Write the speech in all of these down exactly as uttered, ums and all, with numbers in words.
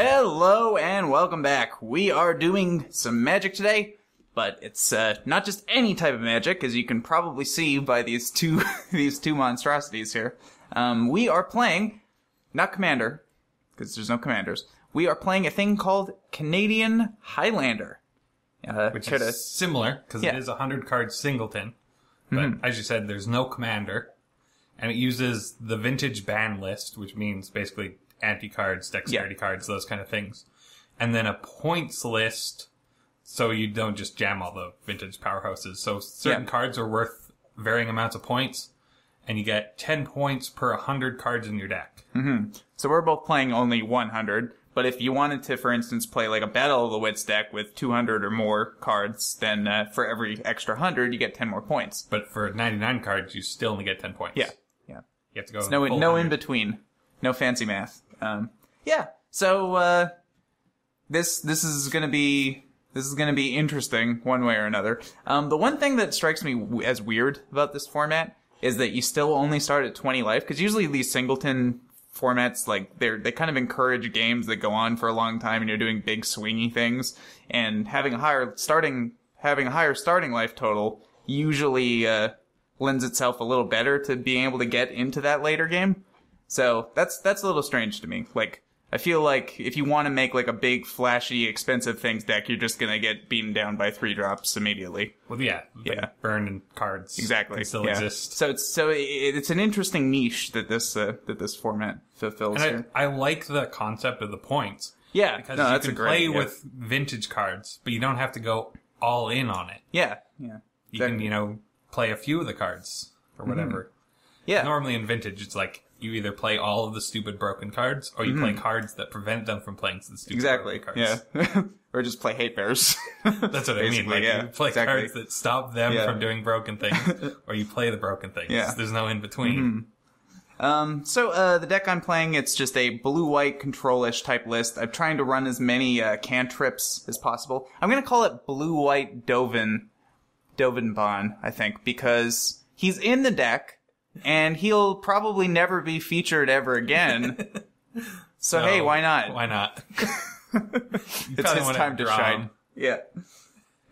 Hello and welcome back. We are doing some magic today, but it's uh, not just any type of magic, as you can probably see by these two these two monstrosities here. Um, we are playing, not Commander, because there's no Commanders. We are playing a thing called Canadian Highlander. Uh, Which is a, similar, because yeah. It is a one hundred card singleton. But mm-hmm. as you said, there's no Commander. And it uses the Vintage Ban List, which means basically anti-cards, dexterity yeah. cards, those kind of things. And then a points list, so you don't just jam all the vintage powerhouses. So certain yeah. cards are worth varying amounts of points, and you get ten points per one hundred cards in your deck. Mm-hmm. So we're both playing only one hundred. But if you wanted to, for instance, play like a Battle of the Wits deck with two hundred or more cards, then uh, for every extra one hundred, you get ten more points. But for ninety-nine cards, you still only get ten points. Yeah, yeah. You have to go. It's no, no in between, no fancy math. Um, yeah. So uh, this this is gonna be this is gonna be interesting one way or another. Um, the one thing that strikes me w as weird about this format is that you still only start at twenty life, because usually these singleton formats, like, they're they kind of encourage games that go on for a long time and you're doing big swingy things, and having a higher starting having a higher starting life total usually uh lends itself a little better to being able to get into that later game. So that's that's a little strange to me. Like, I feel like if you want to make like a big flashy expensive things deck, you're just gonna get beaten down by three drops immediately. Well, yeah, yeah, burned cards exactly still yeah. exist. So it's so it, it's an interesting niche that this uh, that this format fulfills. And here. I, I like the concept of the points. Yeah, because no, you that's can a great, play yeah. with vintage cards, but you don't have to go all in on it. Yeah, yeah, you exactly. can you know play a few of the cards or whatever. Mm-hmm. Yeah, normally in vintage it's like, you either play all of the stupid broken cards, or you mm-hmm. play cards that prevent them from playing the stupid exactly. broken cards. Yeah. Or just play hate bears. That's what I mean. Like, yeah. you play exactly. cards that stop them yeah. from doing broken things, or you play the broken things. Yeah. There's no in-between. Mm-hmm. Um, so uh, the deck I'm playing, it's just a blue-white control-ish type list. I'm trying to run as many uh, cantrips as possible. I'm going to call it Blue-White Dovin. Dovin Bond, I think, because he's in the deck, and he'll probably never be featured ever again. So no, hey, why not? Why not? It's his time to shine. Him. Yeah.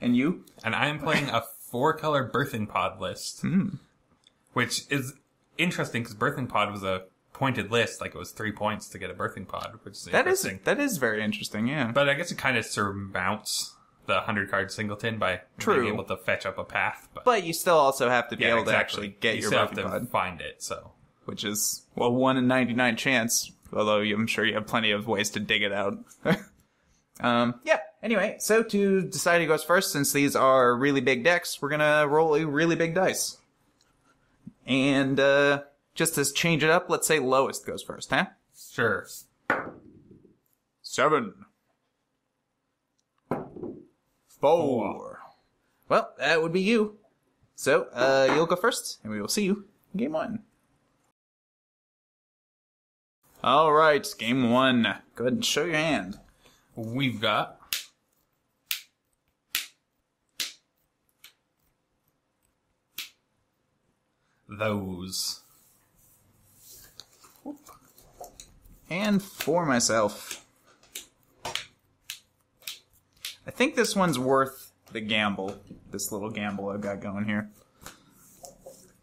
And you? And I'm playing a four-color Birthing Pod list, mm. which is interesting because Birthing Pod was a pointed list. Like, it was three points to get a Birthing Pod, which is that interesting. Is, that is very interesting, yeah. But I guess it kind of surmounts the one hundred card singleton by True. being able to fetch up a path. But, but you still also have to be yeah, able exactly. to actually get you your still have to pod. find it, so. Which is, well, one in ninety-nine chance, although I'm sure you have plenty of ways to dig it out. um, yeah, anyway, so to decide who goes first, since these are really big decks, we're gonna roll a really big dice. And uh, just to change it up, let's say lowest goes first, huh? Sure. Seven. Four. Well, that would be you. So, uh, you'll go first, and we will see you in game one. Alright, game one. Go ahead and show your hand. We've got those. And for myself. I think this one's worth the gamble. This little gamble I've got going here.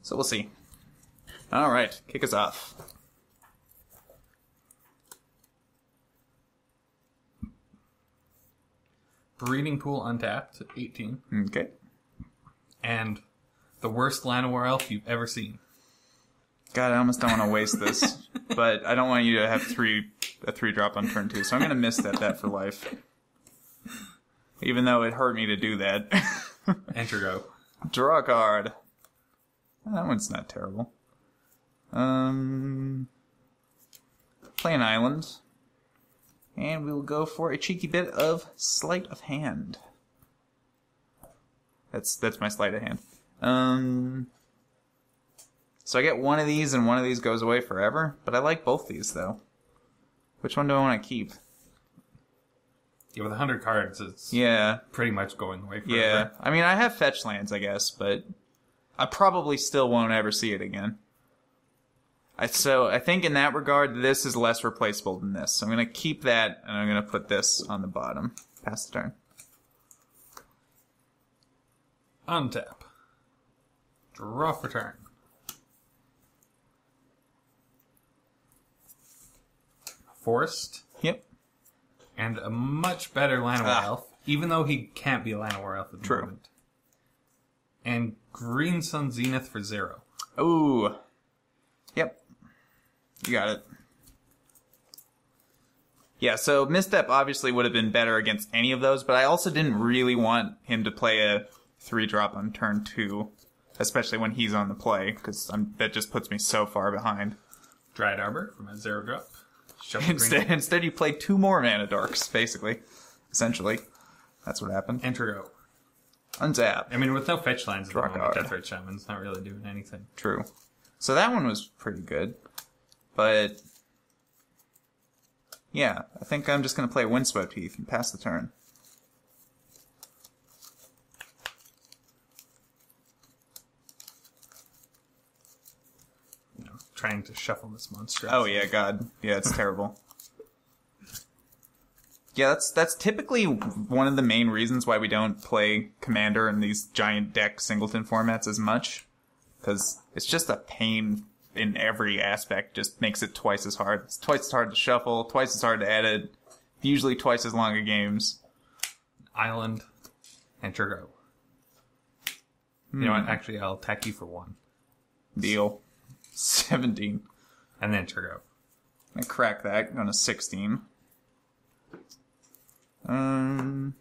So we'll see. Alright, kick us off. Breeding Pool untapped, eighteen. Okay. And the worst Llanowar Elf you've ever seen. God, I almost don't want to waste this. But I don't want you to have three a three drop on turn two, so I'm going to miss that, that for life. Even though it hurt me to do that. Enter go. Draw a card. That one's not terrible. Um, play an island. And we will go for a cheeky bit of sleight of hand. That's that's my sleight of hand. Um, so I get one of these and one of these goes away forever. But I like both these, though. Which one do I want to keep? Yeah, with one hundred cards, it's yeah. pretty much going away forever. Yeah, I mean, I have fetch lands, I guess, but I probably still won't ever see it again. I, so I think in that regard, this is less replaceable than this. So I'm going to keep that, and I'm going to put this on the bottom. Pass the turn. Untap. Draw for turn. Forest. Yep. And a much better Llanowar Elf, even though he can't be a Llanowar Elf at the True. moment. And Green Sun Zenith for zero. Ooh. Yep. You got it. Yeah, so Misstep obviously would have been better against any of those, but I also didn't really want him to play a three drop on turn two, especially when he's on the play, because that just puts me so far behind. Dryad Arbor from a zero drop. Instead, instead, you play two more Mana Dorks, basically. Essentially. That's what happened. Enter go. Untap. I mean, with no fetch lines at the moment, Death Ray Shaman's not really doing anything. True. So that one was pretty good. But, yeah, I think I'm just going to play Windswept Heath and pass the turn. You know, trying to shuffle this monster. Oh, yeah, God. Yeah, it's terrible. Yeah, that's that's typically one of the main reasons why we don't play Commander in these giant deck singleton formats as much. Because it's just a pain in every aspect. Just makes it twice as hard. It's twice as hard to shuffle, twice as hard to edit, usually twice as long a games. Island, enter go. Mm. You know what? Actually, I'll attack you for one. Deal. seventeen. And then enter go. I crack that on a sixteen. Um,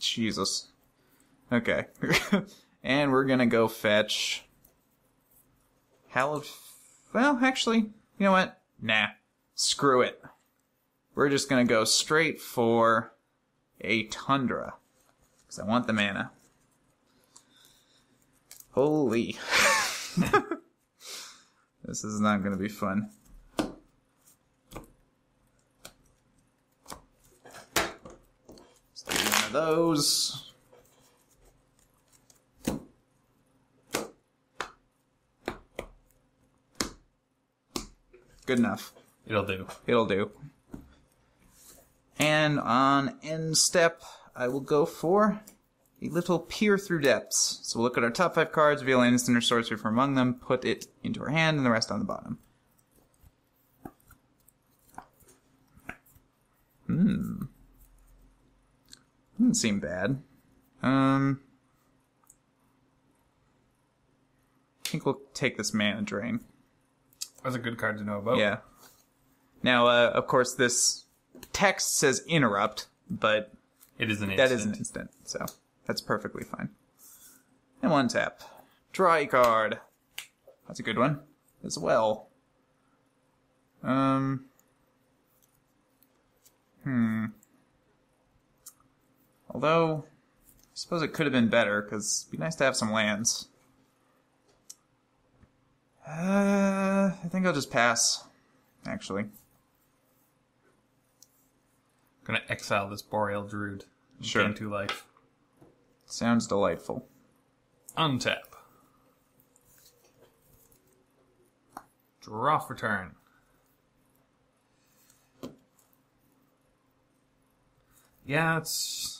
Jesus. Okay. And we're gonna go fetch... Hallowed... Well, actually, you know what? Nah. Screw it. We're just gonna go straight for a Tundra. Because I want the mana. Holy. This is not gonna be fun. Those. Good enough. It'll do. It'll do. And on end step, I will go for a little peer through depths. So we'll look at our top five cards, reveal an instant or sorcery from among them, put it into our hand, and the rest on the bottom. Hmm. Doesn't seem bad. Um, I think we'll take this Mana Drain. That's a good card to know about. Yeah. Now, uh, of course, this text says interrupt, but it is an instant. That is an instant, so that's perfectly fine. And one tap. Draw a card. That's a good one as well. Um. Hmm. Although, I suppose it could have been better, because it'd be nice to have some lands. Uh, I think I'll just pass, actually. I'm going to exile this Boreal Druid. Sure. Gain two life. Sounds delightful. Untap. Draw for turn. Yeah, it's...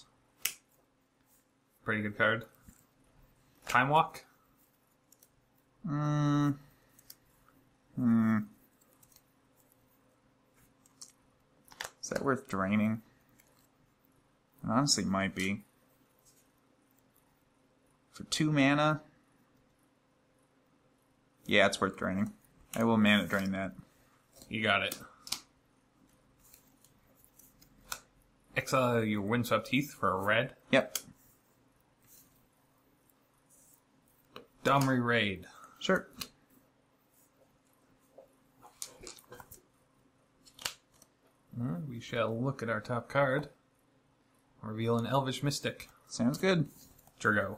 pretty good card. Time Walk? Mm. Hmm. Is that worth draining? It honestly might be. For two mana? Yeah, it's worth draining. I will mana drain that. You got it. Exile your Windswept Heath for a red. Yep. Domri Raid. Sure. Right, we shall look at our top card. Reveal an Elvish Mystic. Sounds good. Jergo.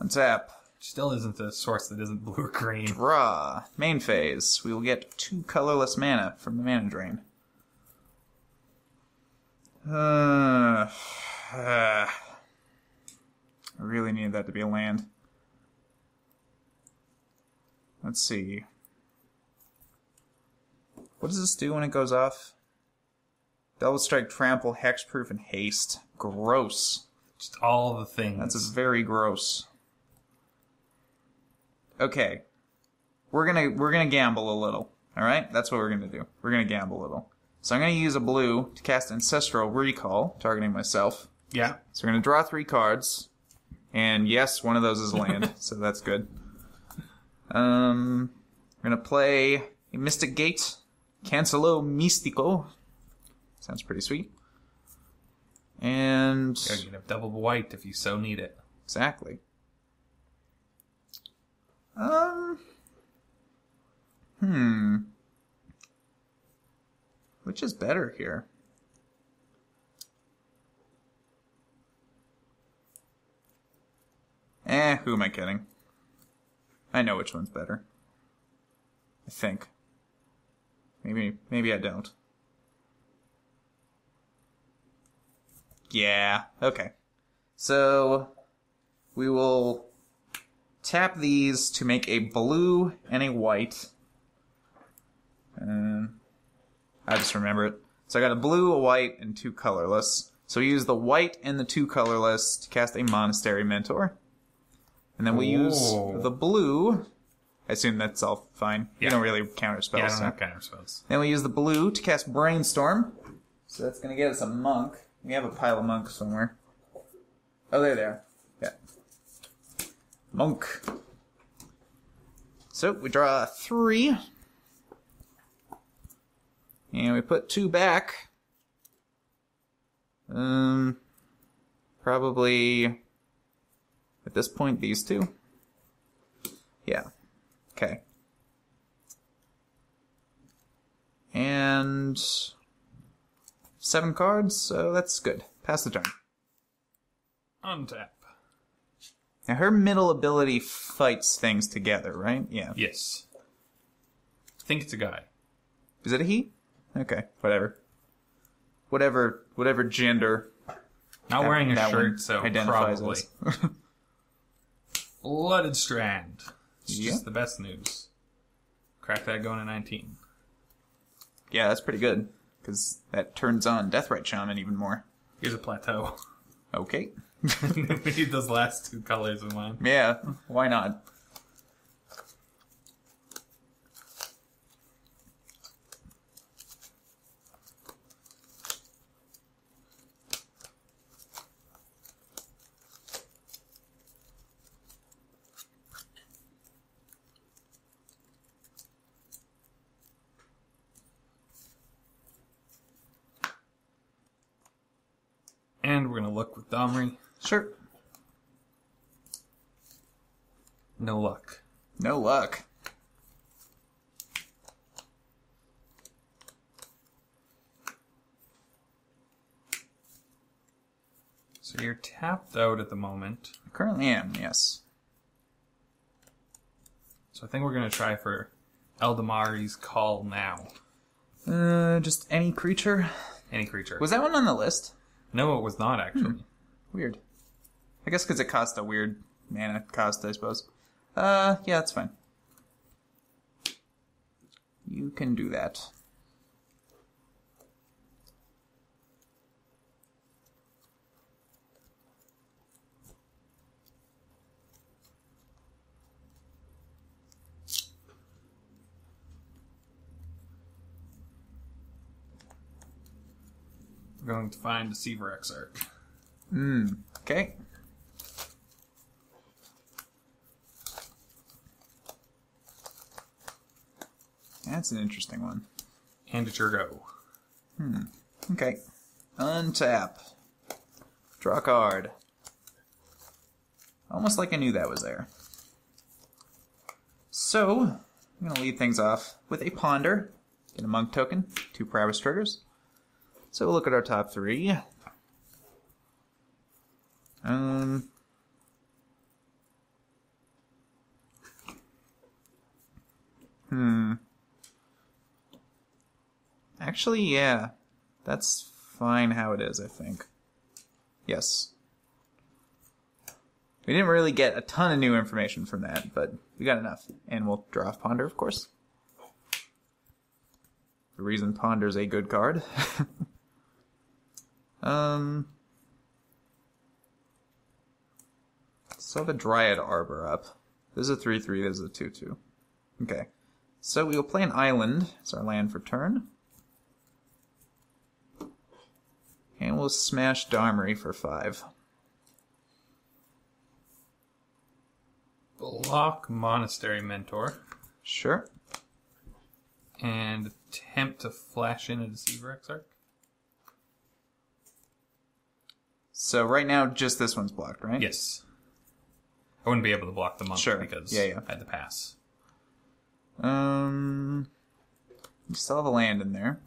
Untap. Still isn't a source that isn't blue or green. Draw. Main phase. We will get two colorless mana from the Mana Drain. Uh, uh, I really needed that to be a land. Let's see. What does this do when it goes off? Double Strike, Trample, Hexproof, and Haste. Gross. Just all the things. That's very gross. Okay. We're gonna we're gonna gamble a little. Alright? That's what we're gonna do. We're gonna gamble a little. So I'm gonna use a blue to cast Ancestral Recall, targeting myself. Yeah. So we're gonna draw three cards. And yes, one of those is land, so that's good. Um we're gonna play Mystic Gate. Cancelo Místico. Sounds pretty sweet. And yeah, you can have double white if you so need it. Exactly. Um Hmm. Which is better here? Eh, who am I kidding? I know which one's better. I think. Maybe maybe I don't. Yeah, okay. So we will tap these to make a blue and a white. Um, I just remember it. So I got a blue, a white, and two colorless. So we use the white and the two colorless to cast a Monastery Mentor. And then we Ooh. use the blue. I assume that's all fine. Yeah. You don't really counter spells. Yeah, I don't so. have counter spells. Then we use the blue to cast Brainstorm. So that's going to get us a monk. We have a pile of monks somewhere. Oh, there they are. Yeah. Monk. So we draw three. And we put two back. Um, probably, at this point, these two. Yeah. Okay. And seven cards, so that's good. Pass the turn. Untap. Now, her middle ability fights things together, right? Yeah. Yes. I think it's a guy. Is it a he? Okay, whatever. Whatever, whatever gender. Not that, wearing a shirt, so probably. Blooded Strand. It's yeah. just the best news. Crack that going to nineteen. Yeah, that's pretty good, because that turns on Deathrite Shaman even more. Here's a plateau. Okay. We need those last two colors in mind. Yeah, why not? We're going to look with Domri. Sure. No luck. No luck. So you're tapped out at the moment. I currently am, yes. So I think we're going to try for Eldamari's Call now. Uh, just any creature? Any creature. Was that one on the list? No, it was not, actually. Hmm. Weird. I guess because it cost a weird mana cost, I suppose. Uh, yeah, that's fine. You can do that. We're going to find Deceiver Exarch. Hmm. Okay. That's an interesting one. And it's your go. Hmm. Okay. Untap. Draw a card. Almost like I knew that was there. So, I'm going to lead things off with a Ponder. Get a Monk token. Two Prowess triggers. So we'll look at our top three. Um, hmm. Actually, yeah. That's fine how it is, I think. Yes. We didn't really get a ton of new information from that, but we got enough. And we'll draw off Ponder, of course. the reason Ponder's a good card. um, so the Dryad Arbor up. This is a three three, this is a two two. Okay, so we will play an island. It's our land for turn. And we'll smash Domri for five. Block Monastery Mentor. Sure. And attempt to flash in a Deceiver Exarch. So right now, just this one's blocked, right? Yes. I wouldn't be able to block the monk sure. because yeah, yeah. I had to pass. Um, you still have a land in there.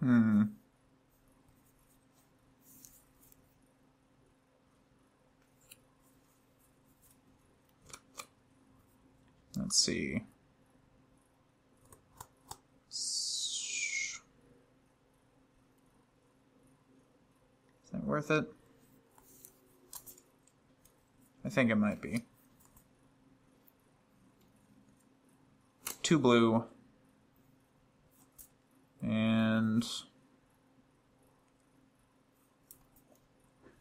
Hmm. Let's see. Is that worth it? I think it might be. Two blue. And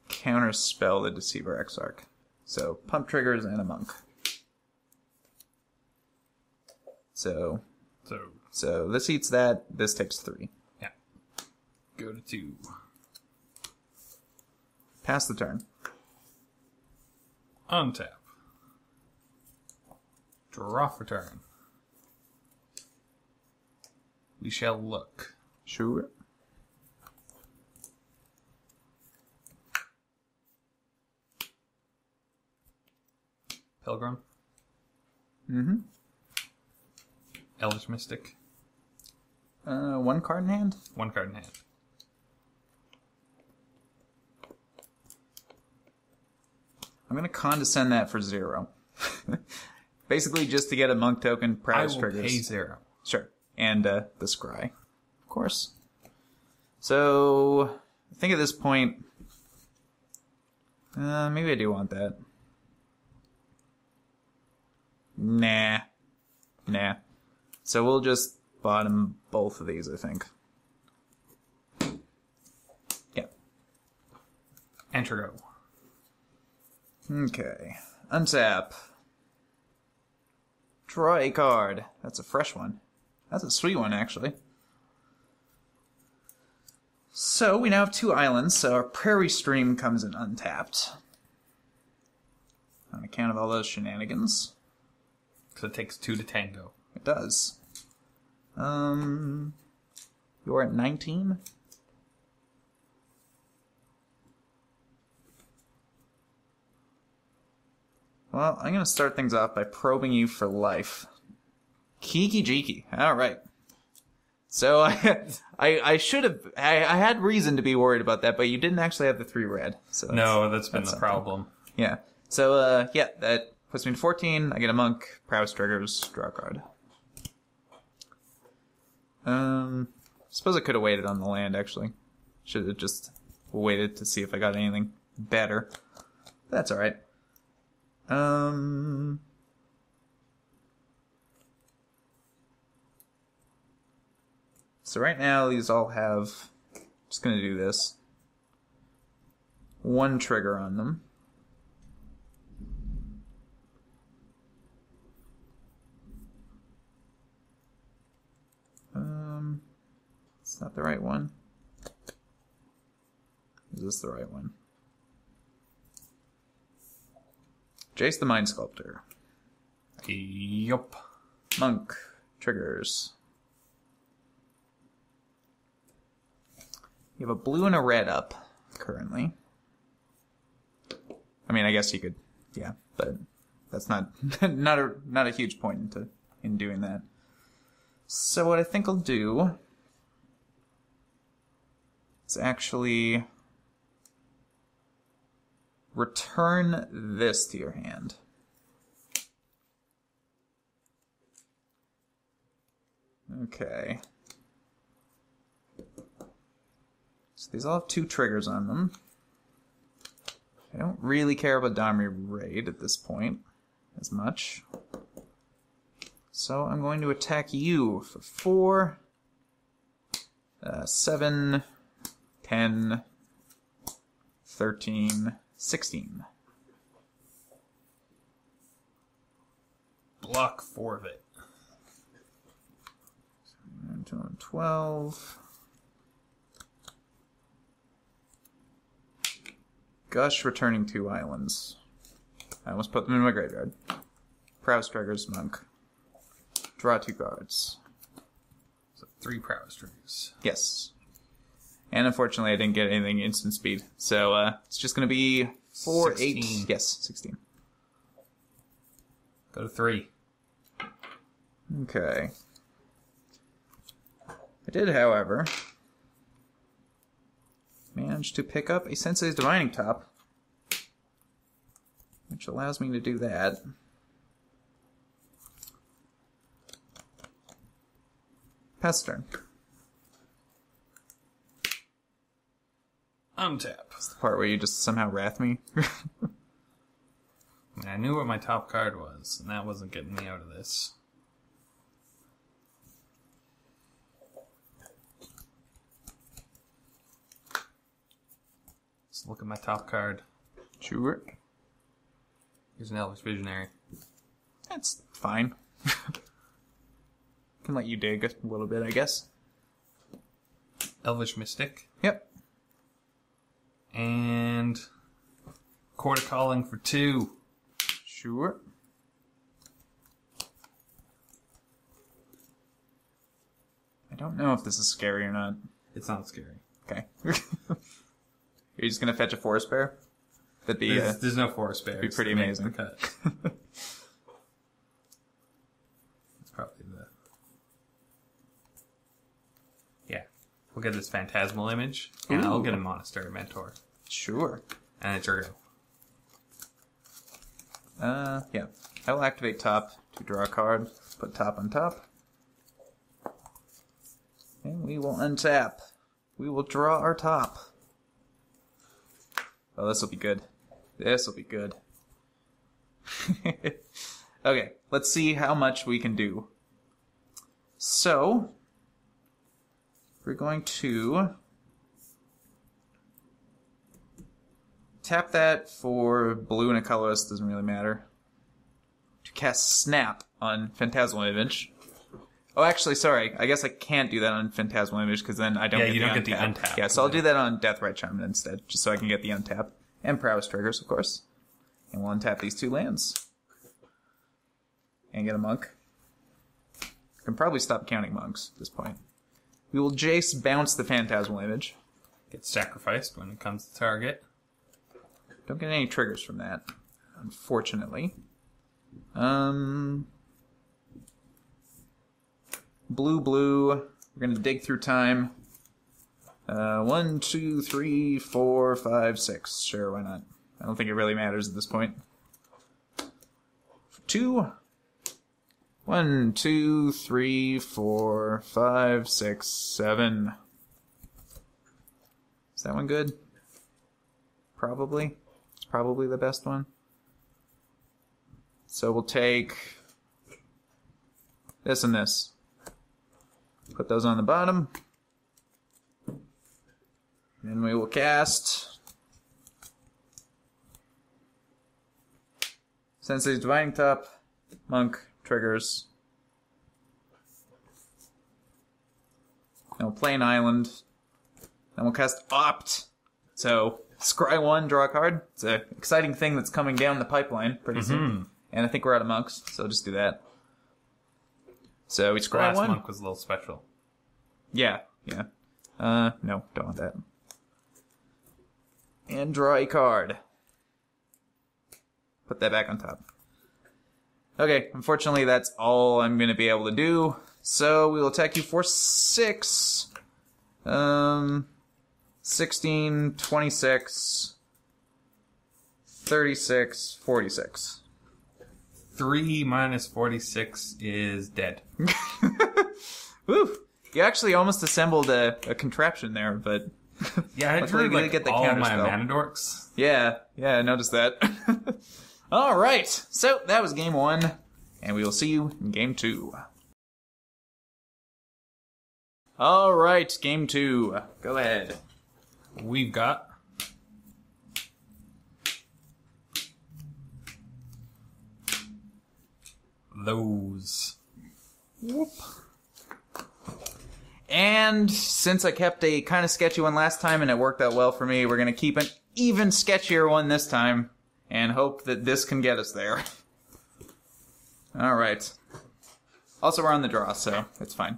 counterspell the Deceiver Exarch. So pump triggers and a monk. So so, so this eats that, this takes three. Yeah. Go to two. Pass the turn. Untap. Draw for turn. We shall look. Sure. Pilgrim. Mm-hmm. Elvish Mystic. Uh, one card in hand? One card in hand. I'm going to condescend that for zero. Basically, just to get a monk token, prize triggers. I will pay zero. Sure. And uh, the Scry, of course. So, I think at this point, uh, maybe I do want that. Nah. Nah. So we'll just bottom both of these, I think. Yeah. Enter go. Okay. Untap. Draw a card. That's a fresh one. That's a sweet one, actually. So, we now have two islands, so our Prairie Stream comes in untapped. On account of all those shenanigans. Because it takes two to tango. It does. Um, you're at nineteen? Well, I'm going to start things off by probing you for life. Kiki Jiki. All right. So I, I, I should have. I, I had reason to be worried about that, but you didn't actually have the three red. So that's, no, that's been that's the something. problem. Yeah. So uh, yeah, that puts me to fourteen. I get a monk. Prowess triggers. Draw a card. Um, I suppose I could have waited on the land. Actually, should have just waited to see if I got anything better. That's all right. Um. So right now, these all have, I'm just going to do this, one trigger on them. Um, is that the right one? Is this the right one? Jace the Mind Sculptor. Yup. Monk. Triggers. You have a blue and a red up, currently. I mean, I guess you could, yeah, but that's not not a not a huge point into in doing that. So what I think I'll do is actually return this to your hand. Okay. So these all have two triggers on them. I don't really care about Domri Raid at this point as much. So I'm going to attack you for four, uh, seven, ten, thirteen, sixteen. Block four of it. twelve. Gush returning two islands. I almost put them in my graveyard. Prow Striker's Monk. Draw two cards. So three Prow Strikers. Yes. And unfortunately I didn't get anything instant speed. So uh, it's just going to be four, sixteen. eight. Yes, sixteen. Go to three. Okay. I did, however, manage to pick up a Sensei's Divining Top, which allows me to do that. Pass turn. Untap. That's the part where you just somehow wrath me. I knew what my top card was, and that wasn't getting me out of this. Let's look at my top card. Sure. Here's an Elvish Visionary. That's fine. Can let you dig a little bit, I guess. Elvish Mystic. Yep. And Court of Calling for two. Sure. I don't know if this is scary or not. It's not scary. Okay. Are you just gonna fetch a forest bear? That'd be there's, uh, there's no forest bear. That'd be pretty amazing. The cut. It's probably the yeah. We'll get this phantasmal image, and ooh. I'll get a Monastery Mentor. Sure. And a Jurgo. Uh, yeah. I will activate top to draw a card, put top on top. And we will untap. We will draw our top. Oh, this'll be good. This'll be good. Okay, let's see how much we can do. So, we're going to tap that for blue and a colorless, doesn't really matter. To cast Snap on Phantasmal Image. Oh, actually, sorry. I guess I can't do that on Phantasmal Image because then I don't yeah, get you the don't untap. Get the untap. Yeah, so I'll do that on Deathrite Shaman instead, just so I can get the untap. And Prowess Triggers, of course. And we'll untap these two lands. And get a monk. I can probably stop counting monks at this point. We will Jace bounce the Phantasmal Image. Gets sacrificed when it comes to target. Don't get any triggers from that, unfortunately. Um, blue, blue. We're going to dig through time. Uh, one, two, three, four, five, six. Sure, why not? I don't think it really matters at this point. Two. One, two, three, four, five, six, seven. Is that one good? Probably. Probably the best one. So we'll take this and this. Put those on the bottom. Then we will cast Sensei's Divining Top, Monk, Triggers. And we'll play an island. Then we'll cast Opt. So scry one, draw a card. It's an exciting thing that's coming down the pipeline pretty mm-hmm. soon. And I think we're out of monks, so I'll just do that. So we scry last one. Last monk was a little special. Yeah, yeah. Uh, no, don't want that. And draw a card. Put that back on top. Okay, unfortunately that's all I'm going to be able to do. So we will attack you for six. Um... sixteen, twenty-six, thirty-six, forty-six. three minus forty-six is dead. Woo! You actually almost assembled a, a contraption there, but Yeah, I drew like get the all my mana dorks. Yeah, yeah, I noticed that. All right, so that was game one, and we will see you in game two. All right, game two. Go ahead. We've got those. Whoop. And since I kept a kind of sketchy one last time and it worked out well for me, we're going to keep an even sketchier one this time and hope that this can get us there. All right. Also, we're on the draw, so it's fine.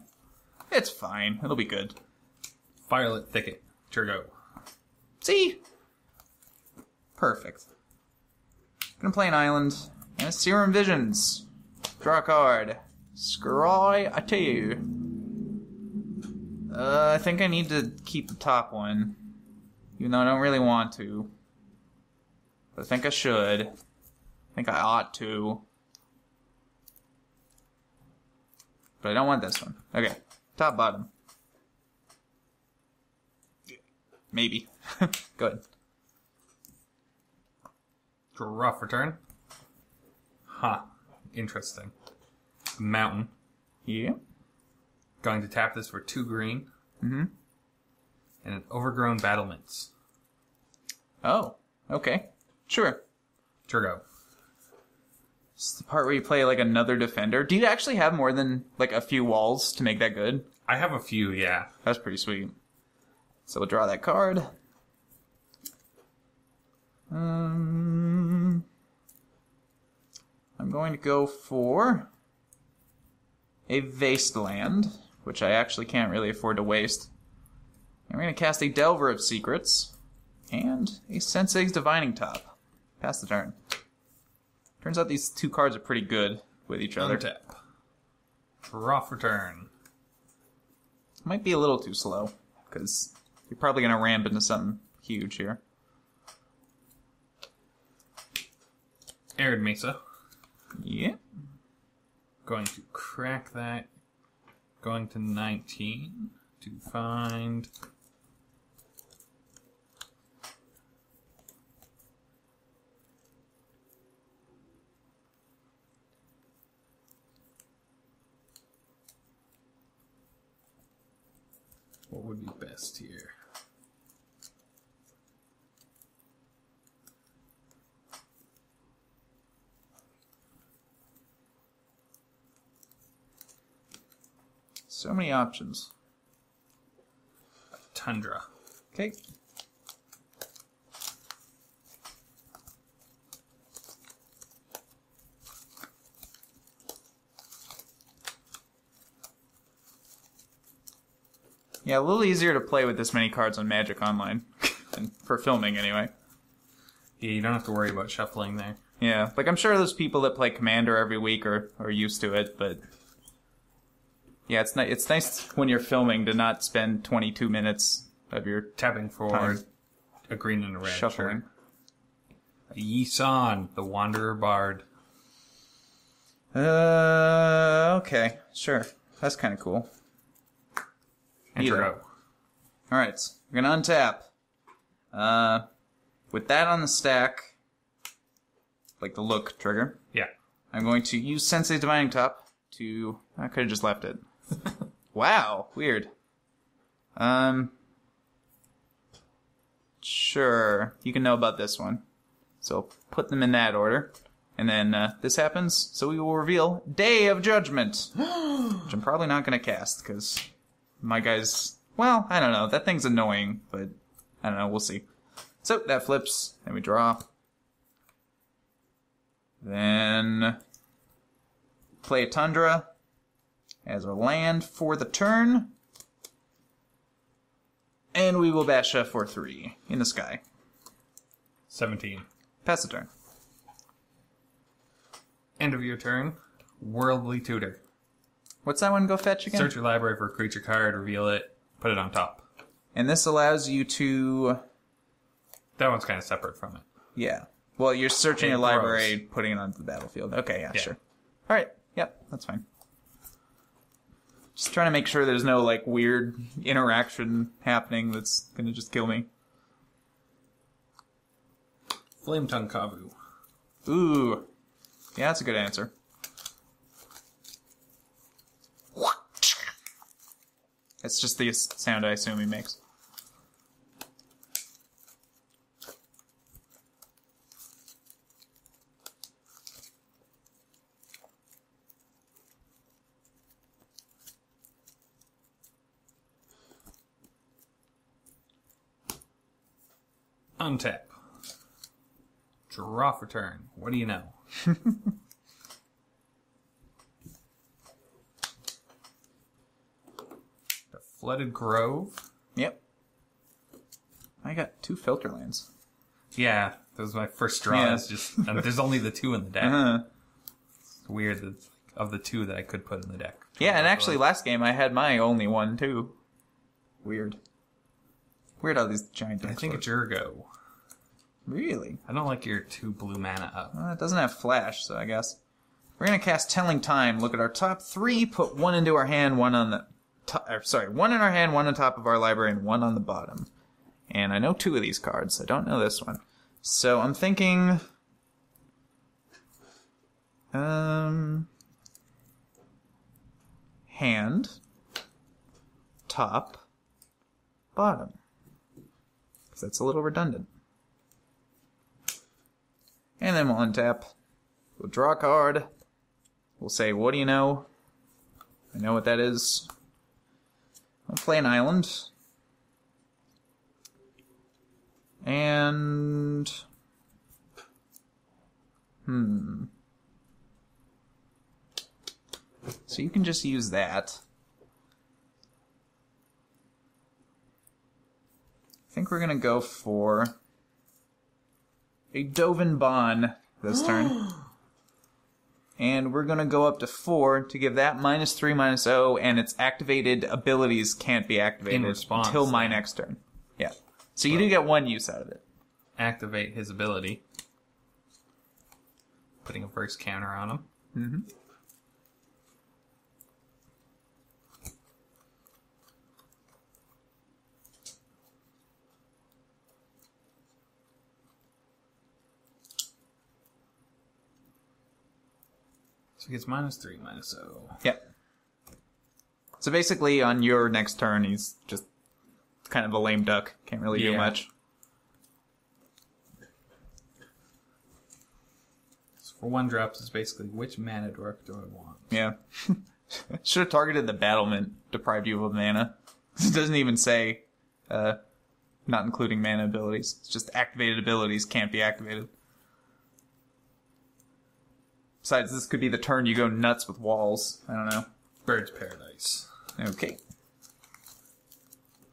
It's fine. It'll be good. Firelit Thicket. Turgo. See? Perfect. Going to play an island and a Serum Visions. Draw a card. Scry a two. Uh, I think I need to keep the top one, even though I don't really want to. But I think I should. I think I ought to. But I don't want this one. Okay, top, bottom. Maybe. Good. Rough return. Ha. Huh. Interesting. Mountain. Yeah. Going to tap this for two green. Mm-hmm. And an Overgrown Battlements. Oh, okay. Sure. Turgo. This is the part where you play, like, another defender. Do you actually have more than, like, a few walls to make that good? I have a few, yeah. That's pretty sweet. So we'll draw that card. Um, I'm going to go for a Wasteland, which I actually can't really afford to waste. And we're going to cast a Delver of Secrets and a Sensei's Divining Top. Pass the turn. Turns out these two cards are pretty good with each other. Untap. Rough return. Might be a little too slow, because you're probably going to ramp into something huge here. Arid Mesa. Yep. Yeah. Going to crack that. Going to nineteen to find what would be best here. So many options. Tundra. Okay. Yeah, a little easier to play with this many cards on Magic Online. For filming, anyway. Yeah, you don't have to worry about shuffling there. Yeah, like I'm sure those people that play Commander every week are, are used to it, but yeah, it's nice. It's nice when you're filming to not spend twenty-two minutes of your tapping for a green and a red. Shuffling. Sure. Yisan, the Wanderer Bard. Uh, okay, sure. That's kind of cool. Intro. All right, we're gonna untap. Uh, with that on the stack, like the look trigger. Yeah. I'm going to use Sensei's Divining Top to. I could have just left it. Wow, weird. Um, sure, you can know about this one. So put them in that order. And then uh, this happens, so we will reveal Day of Judgment, which I'm probably not going to cast, because my guy's, well, I don't know, that thing's annoying, but I don't know, we'll see. So that flips, and we draw. Then play a Tundra as our land for the turn. And we will Basha for three in the sky. seventeen. Pass the turn. End of your turn. Worldly Tutor. What's that one go fetch again? Search your library for a creature card, reveal it, put it on top. And this allows you to... That one's kind of separate from it. Yeah. Well, you're searching your library, putting it onto the battlefield. Okay, yeah, yeah. Sure. All right. Yep, that's fine. Just trying to make sure there's no, like, weird interaction happening that's going to just kill me. Flametongue Kavu. Ooh. Yeah, that's a good answer. That's just the sound I assume he makes. Untap. Draw for turn. What do you know? The Flooded Grove. Yep. I got two filter lands. Yeah, that was my first draw. Yeah. It's just I mean, there's only the two in the deck. Uh-huh. It's weird that it's like, of the two that I could put in the deck. Yeah, and actually like. last game I had my only one too. Weird. Weird how these giant decks I think work. It's Urgo. Really? I don't like your two blue mana up. Well, it doesn't have flash, so I guess. We're going to cast Telling Time. Look at our top three. Put one into our hand, one on the... Top, or, sorry, one in our hand, one on top of our library, and one on the bottom. And I know two of these cards. I don't know this one. So I'm thinking... Um... Hand. Top. Bottom. Because that's a little redundant. And then we'll untap. We'll draw a card. We'll say, what do you know? I know what that is. I'll play an island. And... Hmm. So you can just use that. I think we're going to go for a Dovin Bond this turn. And we're going to go up to four to give that minus three, minus oh, and its activated abilities can't be activated response, until my then. next turn. Yeah. So you well, do get one use out of it. Activate his ability. Putting a burst counter on him. Mm-hmm. So he gets minus three, minus oh. Yep. So basically, on your next turn, he's just kind of a lame duck. Can't really yeah. do much. So for one drops, it's basically, which mana dwarf do I want? Yeah. Should have targeted the battlement, deprived you of mana. It doesn't even say, uh, not including mana abilities. It's just activated abilities can't be activated. Besides, this could be the turn you go nuts with walls. I don't know. Bird's Paradise. Okay.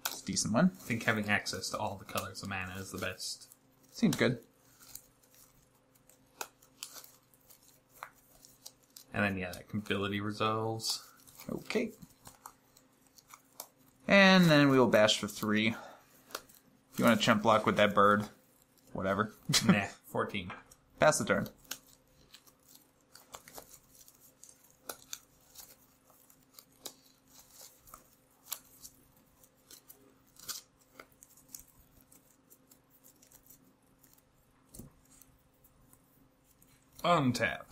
It's a decent one. I think having access to all the colors of mana is the best. Seems good. And then, yeah, that ability resolves. Okay. And then we will bash for three. If you want to chump block with that bird, whatever. Nah, fourteen. Pass the turn. Untap.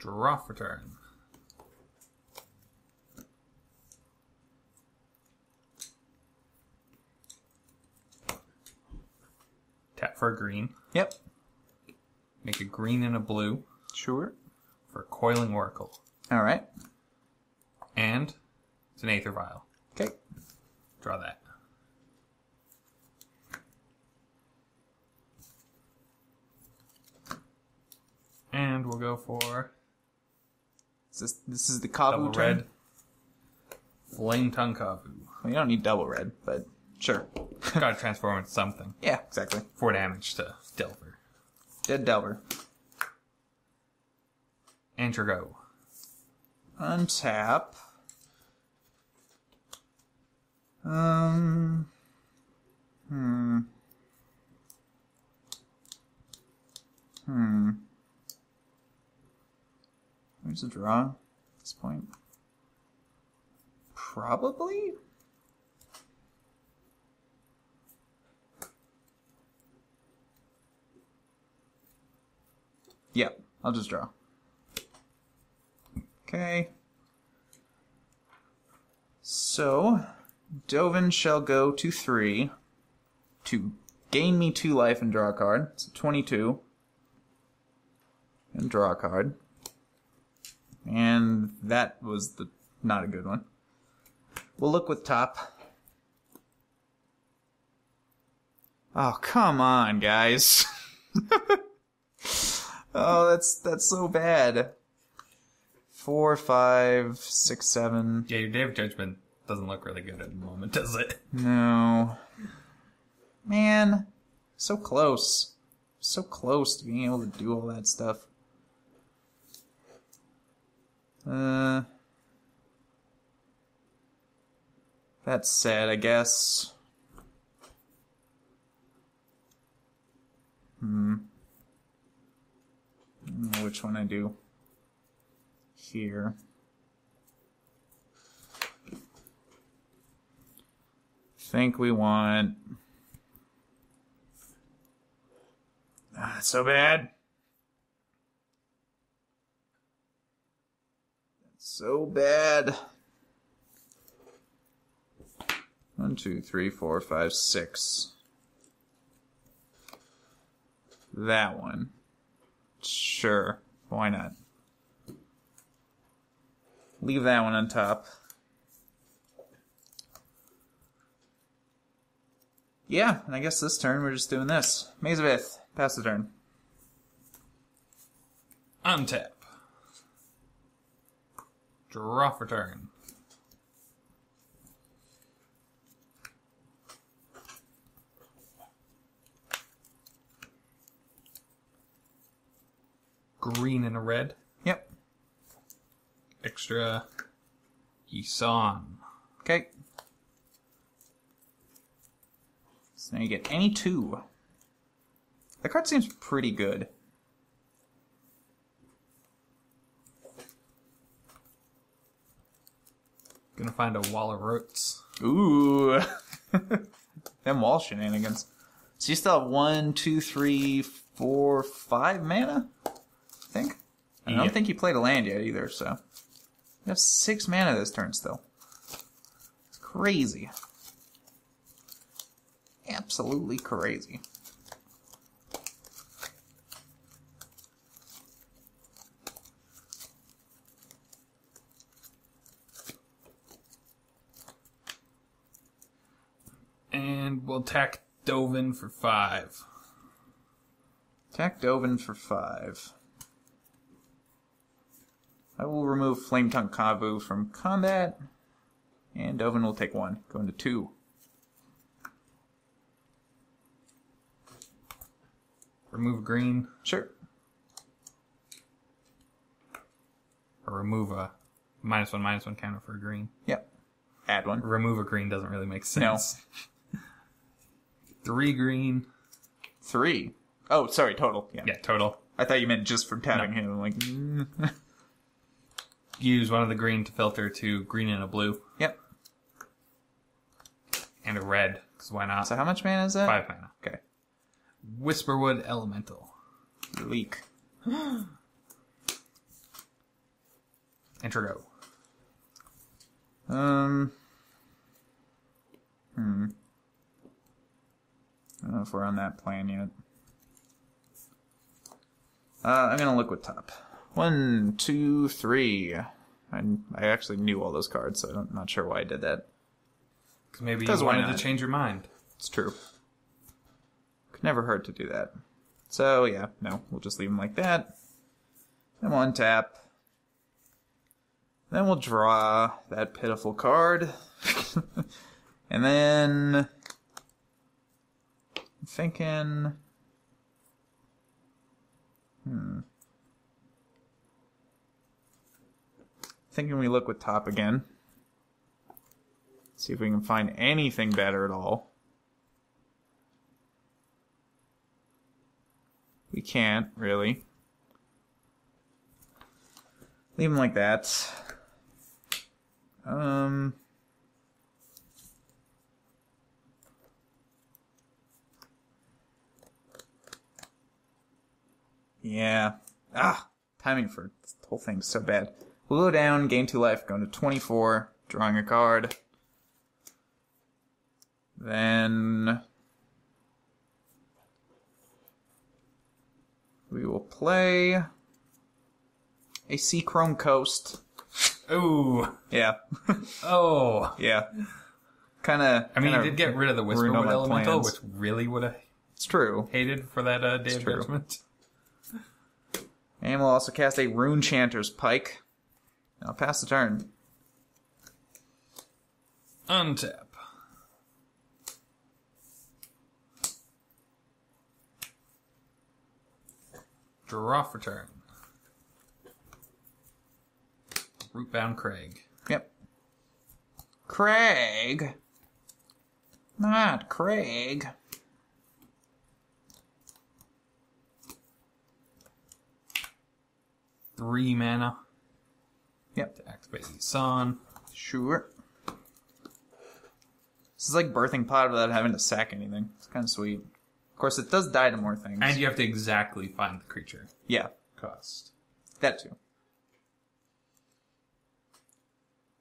Draw for turn. Tap for a green. Yep. Make a green and a blue. Sure. For Coiling Oracle. Alright. And it's an Aether Vial. Okay. Draw that. And we'll go for... Is this, this is the Kavu double turn? Red. Flametongue Kavu. Well, you don't need double red, but sure. Gotta transform into something. Yeah, exactly. Four damage to Delver. Dead Delver. Enter go. Untap. Um... Hmm... Hmm... There's a draw. this point? Probably? Yeah, I'll just draw. Okay. So, Dovin shall go to three to gain me two life and draw a card. So twenty-two. And draw a card. And that was the not a good one. We'll look with top. Oh, come on, guys. Oh, that's that's so bad. Four, five, six, seven. Yeah, your Day of Judgment doesn't look really good at the moment, does it? No. Man, so close. So close to being able to do all that stuff. Uh, that's sad, I guess. Hmm. I don't know which one I do here. I think we want. Ah, that's so bad. That's so bad. One, two, three, four, five, six. That one. Sure. Why not? Leave that one on top. Yeah, and I guess this turn we're just doing this. Maze of Ith. Pass the turn. Untap. Draw for turn. Green and a red. Yep. Extra Isan. Okay. So now you get any two. The card seems pretty good. Gonna find a wall of roots. Ooh. Them wall shenanigans. So you still have one, two, three, four, five mana? Think? I don't yeah. think you played a land yet either, so. You have six mana this turn still. It's crazy. Absolutely crazy. And we'll attack Dovin for five. Attack Dovin for five. I will remove Flametongue Kavu from combat, and Dovin will take one, going to two. Remove green. Sure. Or remove a minus one, minus one counter for a green. Yep. Add one. Remove a green doesn't really make sense. No. Three green. Three? Oh, sorry, total. Yeah, yeah total. I thought you meant just from tapping no. him. I'm like, mm. Use one of the green to filter to green and a blue. Yep. And a red, because why not? So how much mana is that? Five mana. Okay. Whisperwood Elemental. Leak. Enter go. Um. Hmm. I don't know if we're on that plan yet. Uh, I'm gonna look with top. One, two, three. I, I actually knew all those cards, so I'm not sure why I did that. Because maybe you wanted to change your mind. It's true. Could never hurt to do that. So, yeah, no. We'll just leave them like that. Then we'll untap. Then we'll draw that pitiful card. And then I'm thinking. Hmm. Thinking we look with top again. See if we can find anything better at all. We can't, really. Leave them like that. Um, yeah. Ah, timing for this whole thing's so bad. We'll go down, gain two life, going to twenty-four, drawing a card. Then we will play a Sea Chrome Coast. Oh yeah. Oh yeah. Kind of. I mean, you did get rid of the Whisperwood Elemental, plans. Which really would have. It's true. Hated for that uh, Day of Judgment. And we'll also cast a Rune Chanter's Pike. And I'll pass the turn. Untap. Draw for turn. Rootbound Craig. Yep. Craig. Not Craig. Three mana. Yep. To activate Sun. Sure. This is like Birthing Pod without having to sack anything. It's kind of sweet. Of course, it does die to more things. And you have to exactly find the creature. Yeah. Cost. That too.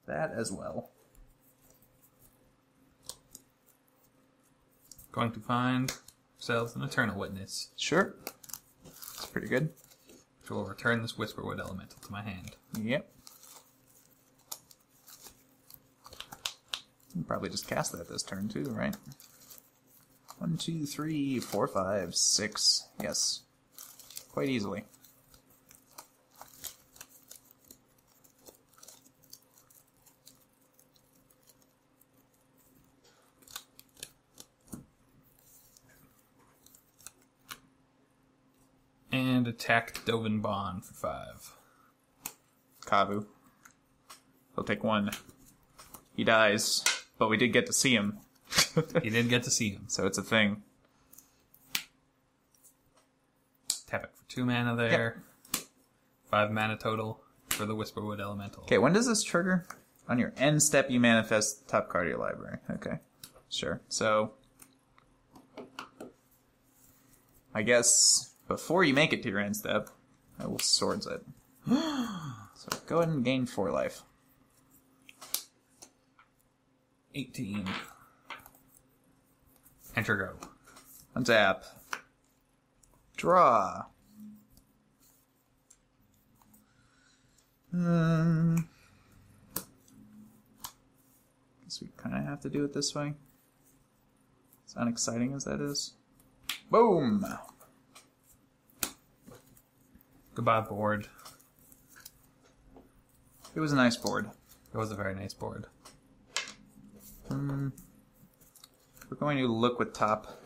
That as well. Going to find ourselves an Eternal Witness. Sure. That's pretty good. Which will return this Whisperwood Elemental to my hand. Yep. I'll probably just cast that this turn too, right? One, two, three, four, five, six. Yes. Quite easily. And attack Dovin Bond for five. Kavu. He'll take one. He dies, but we did get to see him. He did get to see him. So it's a thing. Tap it for two mana there. Yep. Five mana total for the Whisperwood Elemental. Okay, when does this trigger? On your end step, you manifest the top card of your library. Okay, sure. So, I guess... before you make it to your end step, I will swords it. So go ahead and gain four life. eighteen. Enter go. Untap. Draw. Hmm. Guess we kind of have to do it this way. As unexciting as that is. Boom! Goodbye, board. It was a nice board. It was a very nice board. Um, we're going to look with top.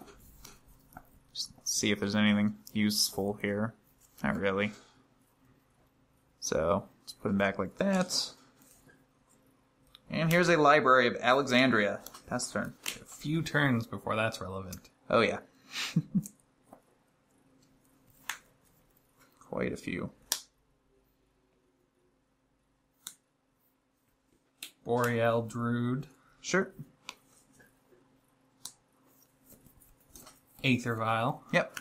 Just see if there's anything useful here. Not really. So, let's put him back like that. And here's a Library of Alexandria. Pass the turn. A few turns before that's relevant. Oh, yeah. Quite a few. Boreal Druid. Sure. Aether Vial. Yep.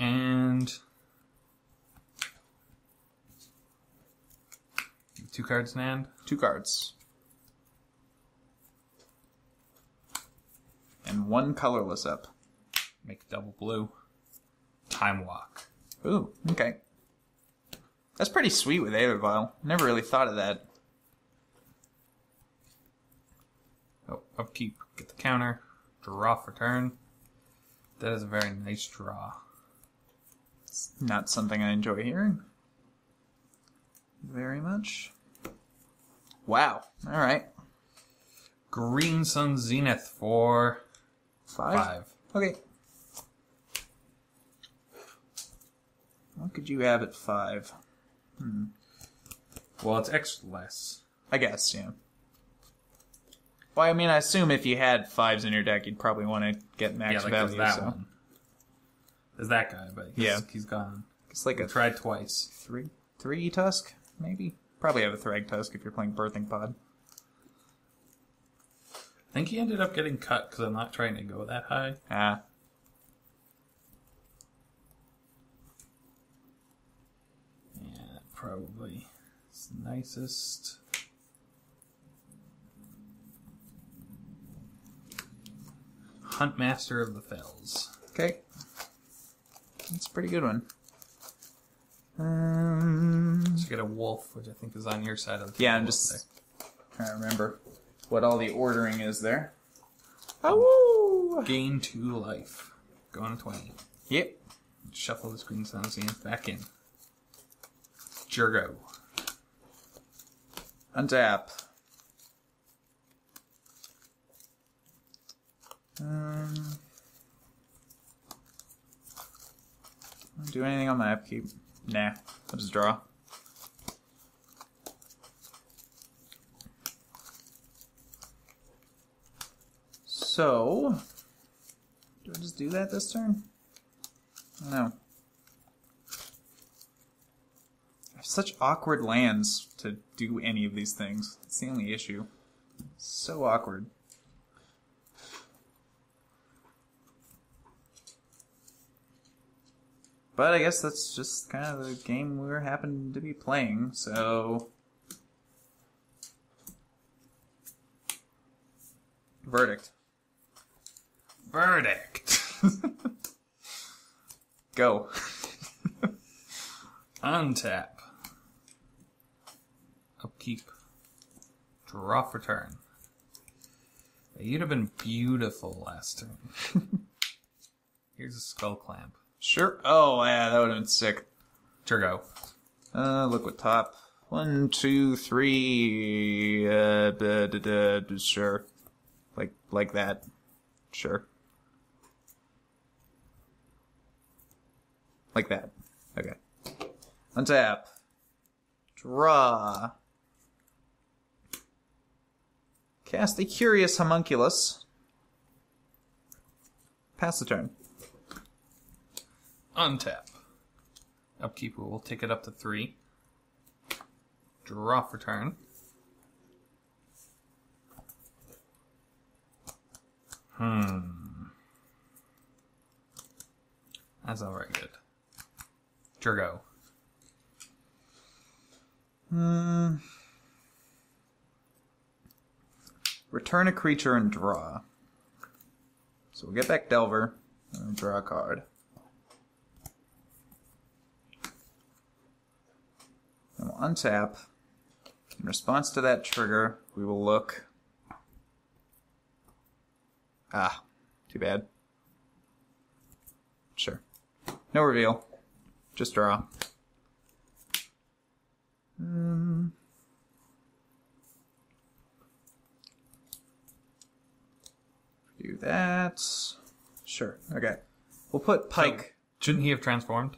And two cards in hand. Two cards. And one colorless up. Make double blue. Time Walk. Ooh, okay. That's pretty sweet with Aether Vial. Never really thought of that. Oh, upkeep. Get the counter. Draw for turn. That is a very nice draw. It's not something I enjoy hearing. Very much. Wow. Alright. Green Sun Zenith for... Five? Five. Okay. What could you have at five? Hmm. Well, it's extra less. I guess, yeah. Well, I mean, I assume if you had fives in your deck, you'd probably want to get max yeah, like value. There's that, so. One. There's that guy, but he's, yeah. he's gone. It's like we a tried twice. Three, three Tusk, maybe. Probably have a Thrag Tusk if you're playing Birthing Pod. I think he ended up getting cut because I'm not trying to go that high. Ah. Yeah, that probably is the nicest. Huntmaster of the Fells. Okay. That's a pretty good one. Um, so you get a wolf, which I think is on your side of the yeah, I'm just there. Trying to remember what all the ordering is there. Oh! Um, gain two life. Going to twenty. Yep. Shuffle this Green Sun Zenith back in. Jurgo. Untap. Um, do anything on my upkeep? Nah, I'll just draw. So, do I just do that this turn? I don't know. I have such awkward lands to do any of these things. It's the only issue. It's so awkward. But I guess that's just kind of the game we happened to be playing, so... Verdict. Verdict! Go. Untap. Upkeep. Draw for turn. You'd have been beautiful last turn. Here's a skull clamp. Sure. Oh, yeah, that would have been sick. Turgo. Uh, liquid top. One, two, three. Uh, da, da, da, da, sure. Like, like that. Sure. Like that. Okay. Untap. Draw. Cast a Curious Homunculus. Pass the turn. Untap. Upkeep, we'll take it up to three. Draw for turn. Hmm. That's alright, good. Jurgo. Hmm. Return a creature and draw. So we'll get back Delver and draw a card. And we'll untap. In response to that trigger, we will look. Ah, too bad. Sure. No reveal. Just draw. Mm. Do that. Sure. Okay. We'll put Pike. So, shouldn't he have transformed?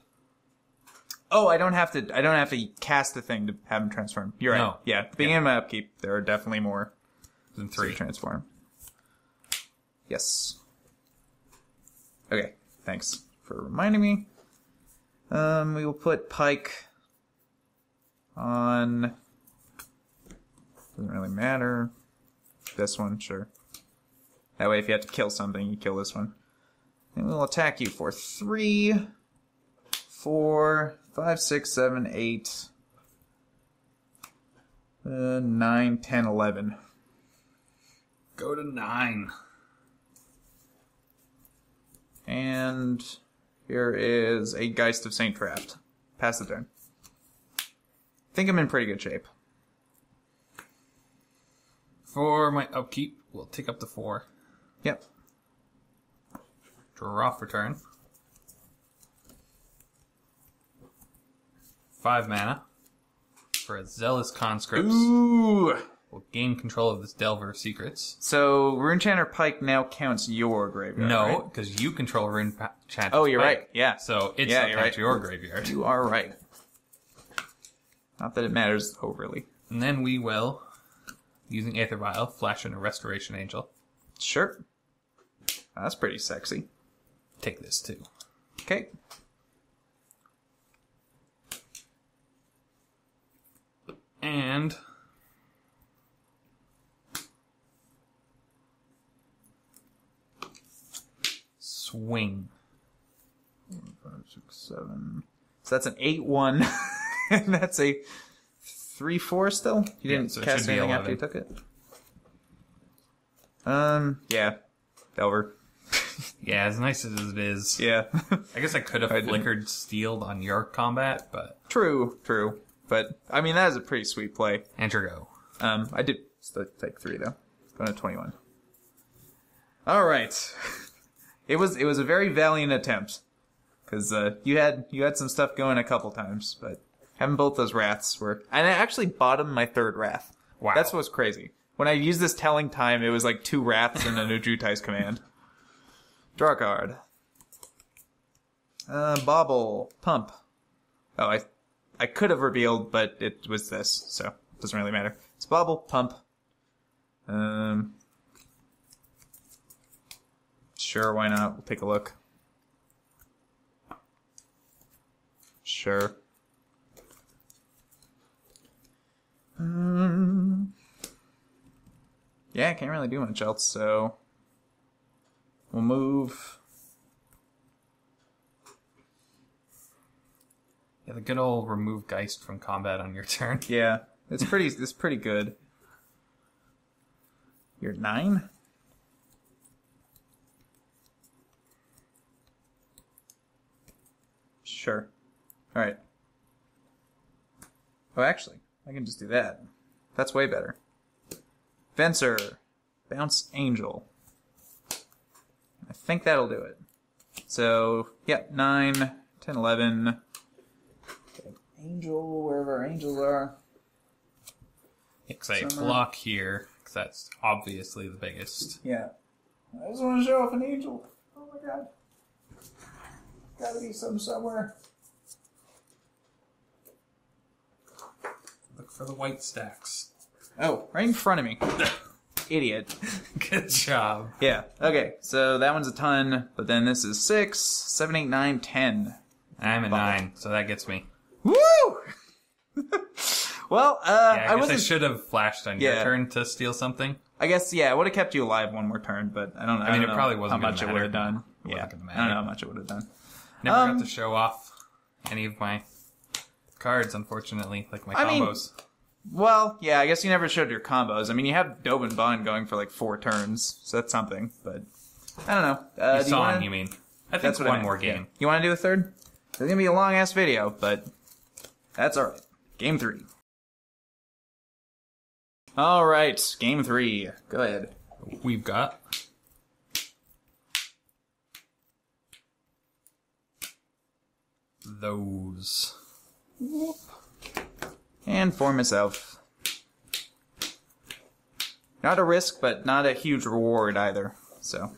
Oh, I don't have to. I don't have to cast the thing to have him transform. You're right. No. Yeah, being yeah. in my upkeep, there are definitely more than three to transform. Yes. Okay. Thanks for reminding me. Um, we will put Pike on. Doesn't really matter. This one, sure. That way, if you have to kill something, you kill this one. And we'll attack you for three. Four, five, six, seven, eight, uh, nine, ten, eleven. Go to nine. And here is a Geist of Saint Trapped. Pass the turn. I think I'm in pretty good shape. For my upkeep, we'll take up the four. Yep. Draw for turn. Five mana for a Zealous Conscripts. Ooh! We'll gain control of this Delver of Secrets. So Runechanter Pike now counts your graveyard. No, because right? you control Runechanter Pike. Oh, you're Pike. Right. Yeah. So it's yeah, not right. your graveyard. You are right. Not that it matters overly. And then we will, using Aether Vial, flash in a Restoration Angel. Sure. That's pretty sexy. Take this too. Okay. land. Swing. Five, six, seven. So that's an eight one. And that's a three four still? You didn't yeah, so cast anything after you took it? Um, yeah. Delver. Yeah, as nice as it is. Yeah. I guess I could have I flickered didn't. Steeled on your combat, but... True, true. But, I mean, that is a pretty sweet play. And your go. Um, I did still take three, though. Going to twenty-one. All right. It was, it was a very valiant attempt. Because uh, you had you had some stuff going a couple times, but having both those wraths were... And I actually bottomed my third wrath. Wow. That's what's crazy. When I used this telling time, it was like two wraths and a new Jutai's command. Draw a card. Uh, bobble. Pump. Oh, I I could have revealed, but it was this, so it doesn't really matter. It's bobble. Pump. Um. Sure, why not? We'll take a look. Sure. Um, yeah, I can't really do much else, so... We'll move. Yeah, the good old remove Geist from combat on your turn. Yeah, it's pretty. It's pretty good. You're at nine. Sure. All right. Oh, actually, I can just do that. That's way better. Venser, bounce angel. I think that'll do it. So, yeah, nine, ten, eleven. Angel, wherever our angels are. Because I block here, because that's obviously the biggest. Yeah. I just want to show off an angel. Oh my god. Gotta be some somewhere. Look for the white stacks. Oh, right in front of me. Idiot. Good job. Yeah. Okay. So that one's a ton, but then this is six, seven, eight, nine, ten. I'm a Bubble. nine, so that gets me. Woo! Well, uh, yeah, I, I guess I should have flashed on yeah. your turn to steal something. I guess, yeah, I would have kept you alive one more turn, but I don't. I, I mean, don't it probably know wasn't how much matter. it would have done. It yeah, wasn't I don't know how much it would have done. Never um, got to show off any of my cards, unfortunately, like my I combos. Mean, Well, yeah, I guess you never showed your combos. I mean, you have Dovin Bond going for like four turns, so that's something, but I don't know. Uh, you do saw you, wanna... him, you mean. I think that's what one I more game. You want to do a third? It's going to be a long-ass video, but that's all right. Game three. All right, game three. Go ahead. We've got... those. Whoop. And for myself. Not a risk, but not a huge reward either. So,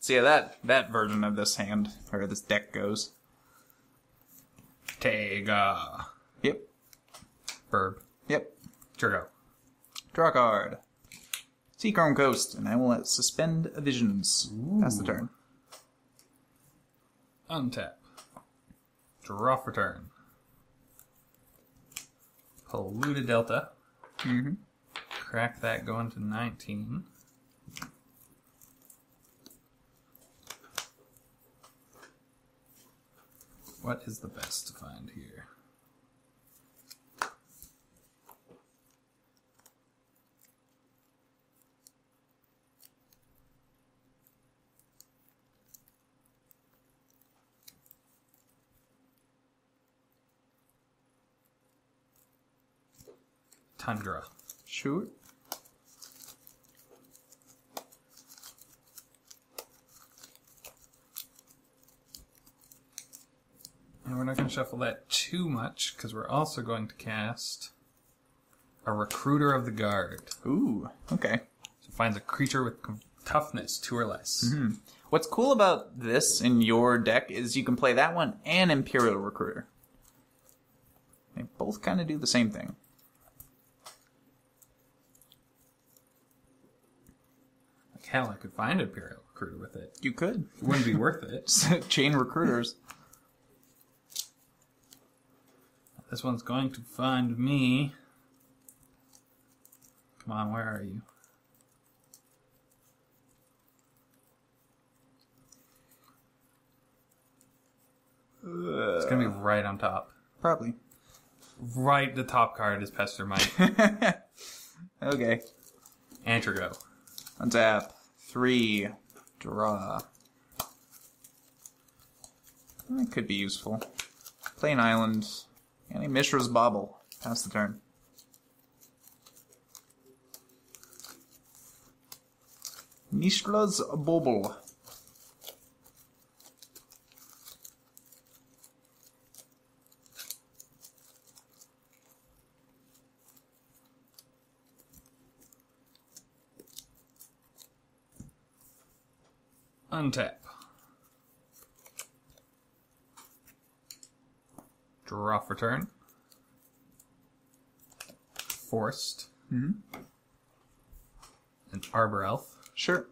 see how that, that version of this hand, or this deck goes. Tega. Yep. Verb. Yep. Turgo. Draw a card. Seacomb Coast, and I will suspend a visions. Ooh. That's the turn. Untap. Draw for turn. Polluted Delta. Mm-hmm. Crack that going to nineteen. What is the best to find here? Tundra. Shoot. And we're not going to shuffle that too much, because we're also going to cast a Recruiter of the Guard. Ooh, okay. So it finds a creature with toughness, two or less. Mm-hmm. What's cool about this in your deck is you can play that one and Imperial Recruiter. They both kind of do the same thing. Hell, I could find an Imperial Recruiter with it. You could. It wouldn't be worth it. Chain Recruiters. This one's going to find me Come on, where are you? Uh, it's gonna be right on top. Probably. Right, the top card is Pester Mike. Okay. Antrigo. Untap. Three. Draw. That could be useful. Play an island. And a Mishra's Bauble. Pass the turn. Mishra's Bauble. Untap. Draw for turn. Forced. Mm-hmm. An Arbor Elf. Sure.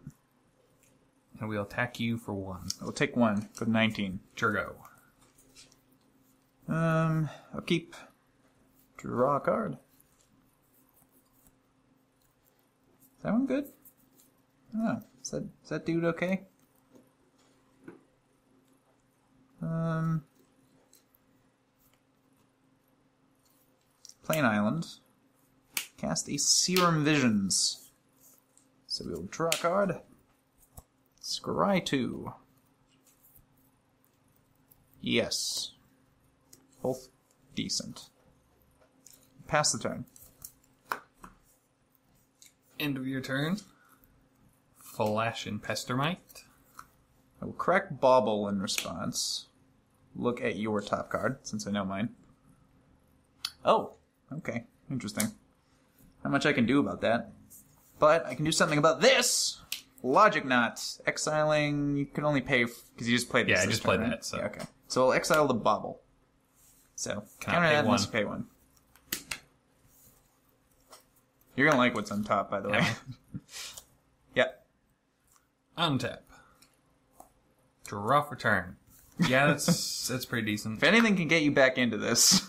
And we'll attack you for one. We'll take one. Go to nineteen. Jurgo. Um, I'll keep. Draw a card. Is that one good? I don't know. Is that, is that dude okay? Um, play an island. Cast a Serum Visions. So we'll draw a card. Scry two. Yes. Both decent. Pass the turn. End of your turn. Flash and Pestermite. I will crack Bauble in response. Look at your top card, since I know mine. Oh, okay. Interesting. Not much I can do about that. But I can do something about this! Logic Knot. Exiling, you can only pay, because you just played this. Yeah, I just played that, so. Yeah, okay. So I'll exile the Bauble. So, counter that unless you pay one. You're going to like what's on top, by the way. Yep. Untap. Rough return. Yeah, that's that's pretty decent. If anything can get you back into this.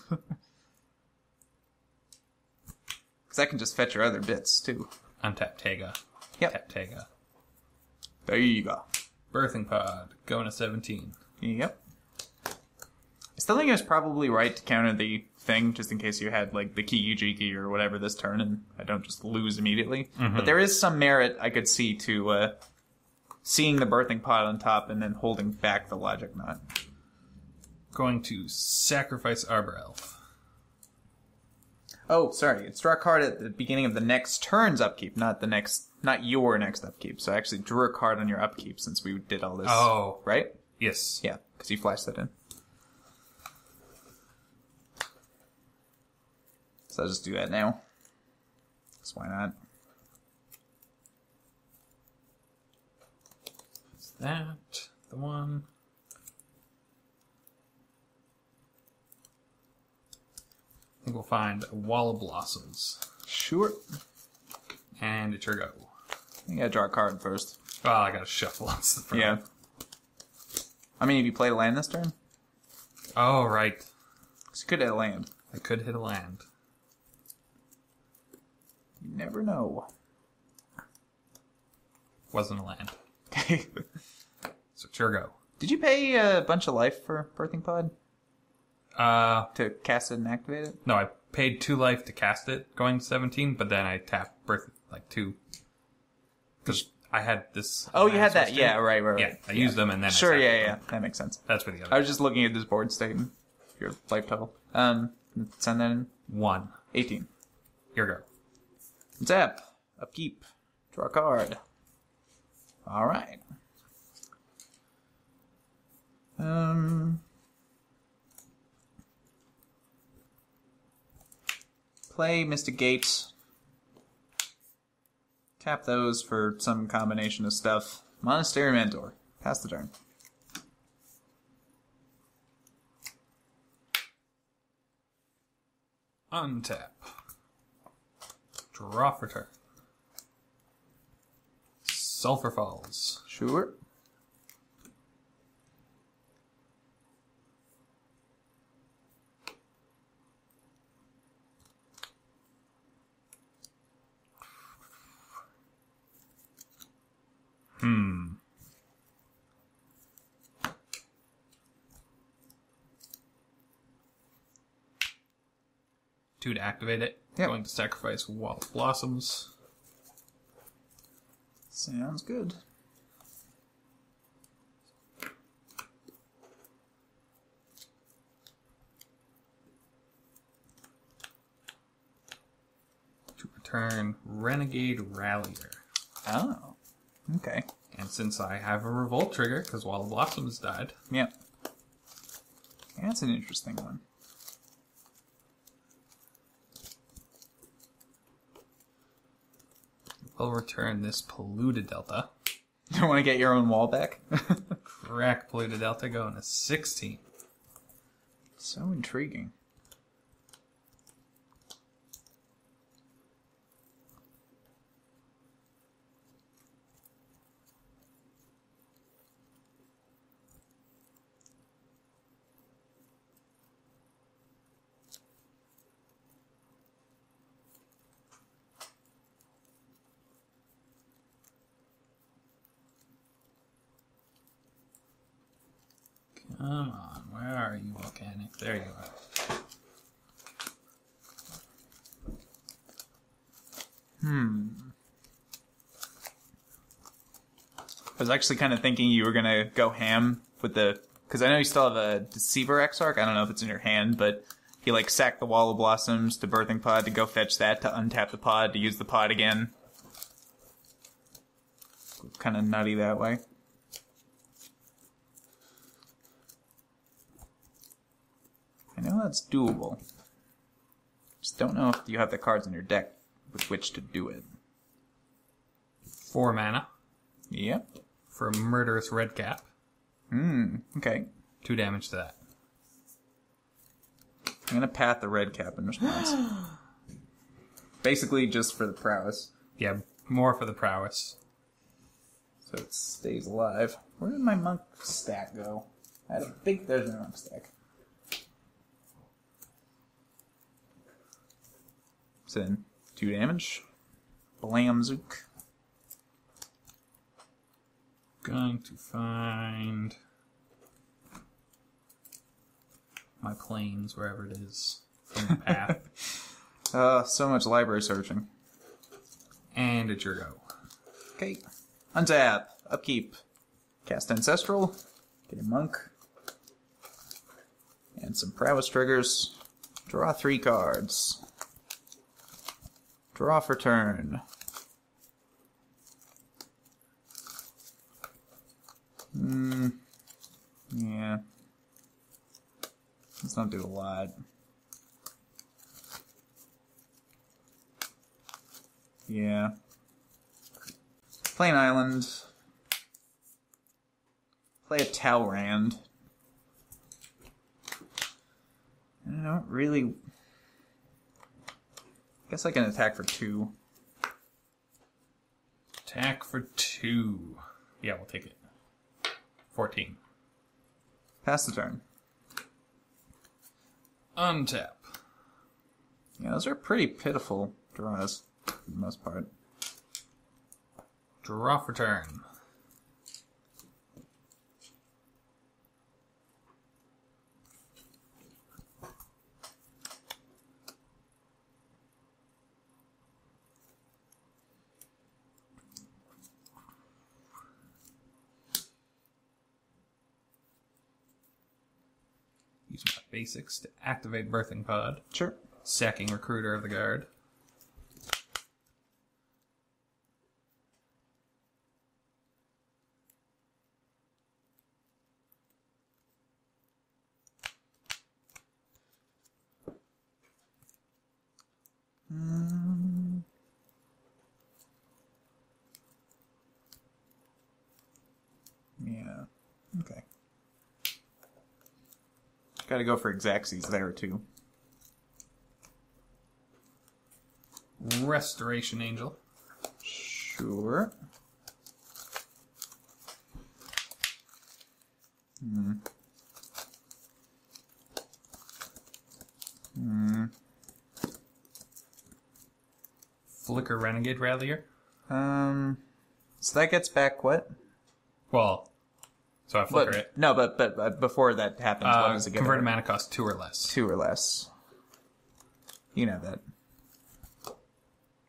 Because I can just fetch your other bits, too. Untap Tega. Yep. Tap Tega. There you go. Birthing Pod. Going to seventeen. Yep. I still think it was probably right to counter the thing, just in case you had, like, the Kiki Jiki or whatever this turn, and I don't just lose immediately. Mm-hmm. But there is some merit I could see to... Uh, seeing the Birthing Pod on top and then holding back the Logic Knot. Going to sacrifice Arbor Elf. Oh, sorry. It's draw a card at the beginning of the next turn's upkeep, not the next, not your next upkeep. So I actually drew a card on your upkeep since we did all this. Oh. Right? Yes. Yeah, because you flashed that in. So I'll just do that now. Because why not? That, the one. I think we'll find a Wall of Blossoms. Sure. And it's your go. You gotta draw a card first. Oh, I gotta shuffle. That's the problem. Yeah. I mean, have you played a land this turn? Oh, right. Because you could hit a land. I could hit a land. You never know. Wasn't a land. Okay. So, Turgo. Did you pay a bunch of life for Birthing Pod? Uh, to cast it and activate it? No, I paid two life to cast it, going to seventeen, but then I tapped Birth, like, two. Because I had this... Oh, you had that? Two. Yeah, right, right, right. Yeah, I yeah. used them and then Sure, I yeah, yeah, them. That makes sense. That's for the other. I was just looking at this board state and your life total. Um, send that in. One. eighteen. Here we go. Zap. Upkeep. Draw a card. All right. Um, play Mystic Gate. Tap those for some combination of stuff. Monastery Mentor. Pass the turn. Untap. Draw for turn. Sulphur Falls. Sure. Hmm. Two to activate it. Yep. Going to sacrifice Wild Blossoms. Sounds good. To return Renegade Rallier. Oh. Okay. And since I have a revolt trigger, because Wild Blossoms died. Yep. That's an interesting one. We'll return this Polluted Delta. You want to get your own wall back? Crack Polluted Delta going to sixteen. So intriguing. Come on, where are you, Volcanic? There you are. Hmm. I was actually kind of thinking you were going to go ham with the... Because I know you still have a Deceiver Exarch. I don't know if it's in your hand, but you, like, sack the Wall of Blossoms to Birthing Pod to go fetch that, to untap the pod, to use the pod again. Kind of nutty that way. No, that's doable. Just don't know if you have the cards in your deck with which to do it. Four mana. Yep. For a Murderous Redcap. Hmm, okay. Two damage to that. I'm gonna pat the Redcap in response. Basically just for the prowess. Yeah, more for the prowess. So it stays alive. Where did my monk stack go? I don't think there's no monk stack. In two damage. Blamzook. Going to find my claims wherever it is from the path. uh, so much library searching. And it's your go. Okay. Untap. Upkeep. Cast Ancestral. Get a monk. And some prowess triggers. Draw three cards. Draw for turn. Hmm. Yeah. Let's not do a lot. Yeah. Play an island. Play a Talrand. I don't really... I guess I can attack for two. Attack for two. Yeah, we'll take it. fourteen. Pass the turn. Untap. Yeah, those are pretty pitiful draws for the most part. Draw for turn. Basics to activate Birthing Pod. Sure. Sacking Recruiter of the Guard. Mm. Yeah. Okay. Gotta go for Xaxis there, too. Restoration Angel. Sure. Hmm. Hmm. Flicker Renegade Rallier? Um, So that gets back what? Well, so I flicker but, it. No, but, but but before that happens, uh, what does it get? Converted mana cost two or less. Two or less. You know that.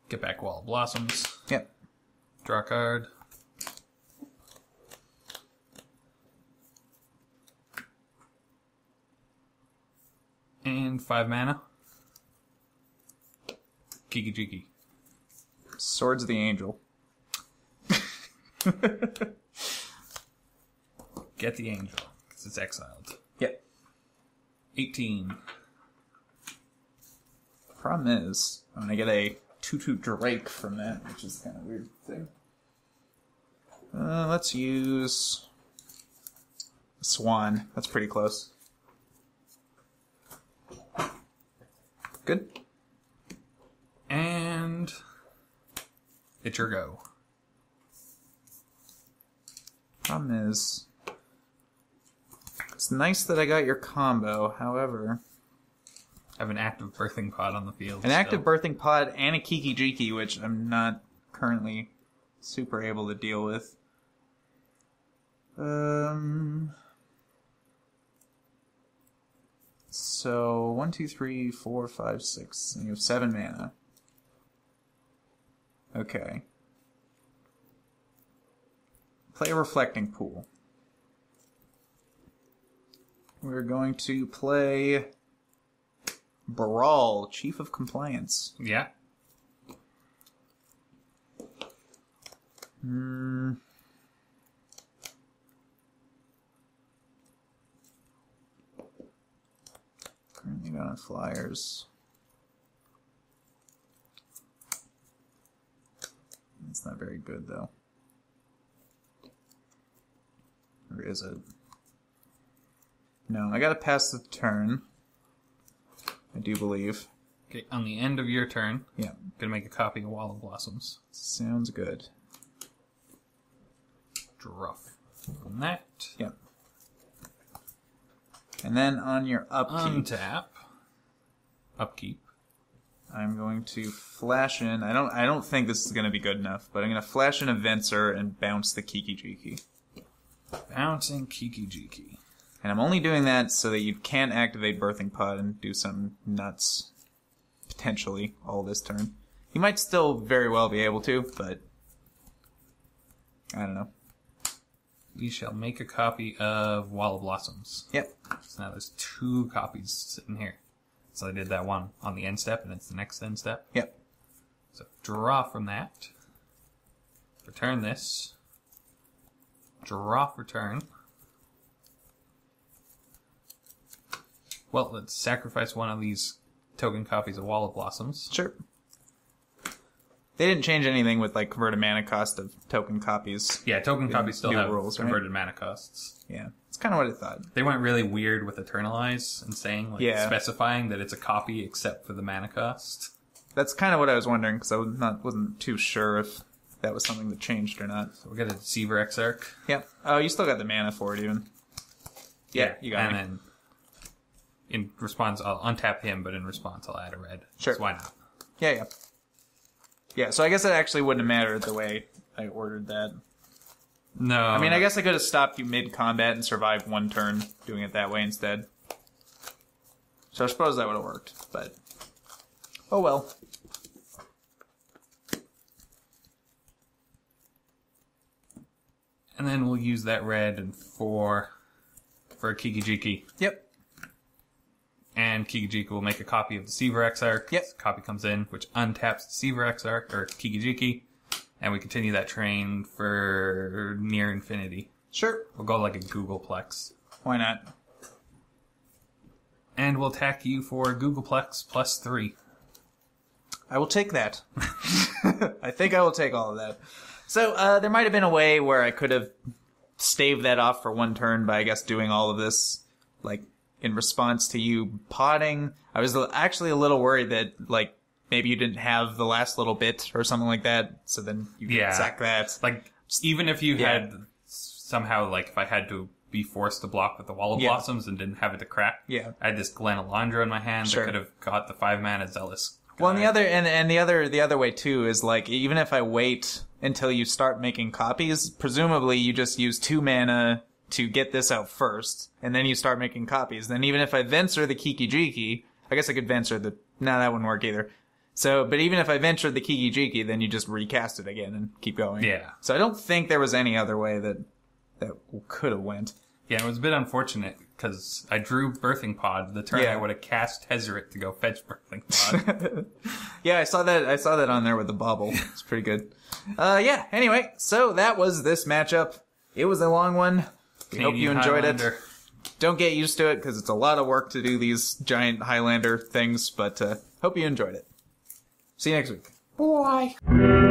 Get back Wall of Blossoms. Yep. Draw a card. And five mana. Kiki Jiki. Swords of the Angel. Get the Angel, because it's exiled. Yep. eighteen. The problem is, I'm going to get a two two Drake from that, which is kind of weird thing. Uh, let's use a Swan. That's pretty close. Good. And it's your go. Problem is, it's nice that I got your combo, however... I have an active birthing pod on the field. An so. active birthing pod and a Kiki Jiki, which I'm not currently super able to deal with. Um... So, one, two, three, four, five, six, and you have seven mana. Okay. Play a Reflecting Pool. We're going to play Brawl, Chief of Compliance. Yeah. Hmm. Currently not on flyers. It's not very good, though. Or is it? No, I gotta pass the turn. I do believe. Okay, on the end of your turn, yeah, I'm gonna make a copy of Wall of Blossoms. Sounds good. Drop on that. Yep. And then on your upkeep. Untap. Upkeep. I'm going to flash in. I don't. I don't think this is gonna be good enough, but I'm gonna flash in a Venser and bounce the Kiki Jiki. Bouncing Kiki Jiki. And I'm only doing that so that you can activate Birthing Pod and do some nuts, potentially, all this turn. You might still very well be able to, but I don't know. We shall make a copy of Wall of Blossoms. Yep. So now there's two copies sitting here. So I did that one on the end step, and it's the next end step. Yep. So draw from that. Return this. Draw for turn. Well, let's sacrifice one of these token copies of Wall of Blossoms. Sure. They didn't change anything with, like, converted mana cost of token copies. Yeah, token copies still have rules, converted right? mana costs. Yeah, it's kind of what I thought. They went really weird with Eternalize and saying, like, yeah. specifying that it's a copy except for the mana cost. That's kind of what I was wondering, because I was not, wasn't too sure if... that was something that changed or not. So we got a Deceiver Exarch. Yep. Oh, you still got the mana for it, even. Yeah, yeah you got it. And me. then, in response, I'll untap him, but in response, I'll add a red. Sure. So why not? Yeah, yeah. Yeah, so I guess it actually wouldn't have mattered the way I ordered that. No. I mean, I guess I could have stopped you mid-combat and survived one turn doing it that way instead. So I suppose that would have worked, but... oh well. And then we'll use that red and four for a Kiki Jiki. Yep. And Kiki Jiki will make a copy of Deceiver Exarch. Yep. The copy comes in, which untaps Deceiver Exarch, or Kiki Jiki. And we continue that train for near infinity. Sure. We'll go like a Googleplex. Why not? And we'll attack you for Googleplex plus three. I will take that. I think I will take all of that. So, uh, there might have been a way where I could have staved that off for one turn by, I guess, doing all of this, like, in response to you potting. I was actually a little worried that, like, maybe you didn't have the last little bit or something like that, so then you could yeah. sack that. Like, even if you yeah. had somehow, like, if I had to be forced to block with the Wall of yeah. Blossoms and didn't have it to crack, yeah. I had this Glen Alondra in my hand sure. that could have got the five mana Zealous Well, and the other and and the other the other way too is like, even if I wait until you start making copies, presumably you just use two mana to get this out first, and then you start making copies. Then even if I Venture the Kiki Jiki, I guess I could Venture the... No, that wouldn't work either. So, but even if I Venture the Kiki Jiki, then you just recast it again and keep going. Yeah. So I don't think there was any other way that that could have went. Yeah, it was a bit unfortunate, because I drew Birthing Pod the turn yeah. I would have cast Tezzeret to go fetch Birthing Pod. Yeah, I saw that. I saw that on there with the bobble. It's pretty good. Uh, yeah. Anyway, so that was this matchup. It was a long one. We hope you enjoyed it. Don't get used to it, because it's a lot of work to do these giant Highlander things. But uh, hope you enjoyed it. See you next week. Bye.